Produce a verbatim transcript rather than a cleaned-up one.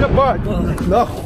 Ебать! Ебать! Нахуй!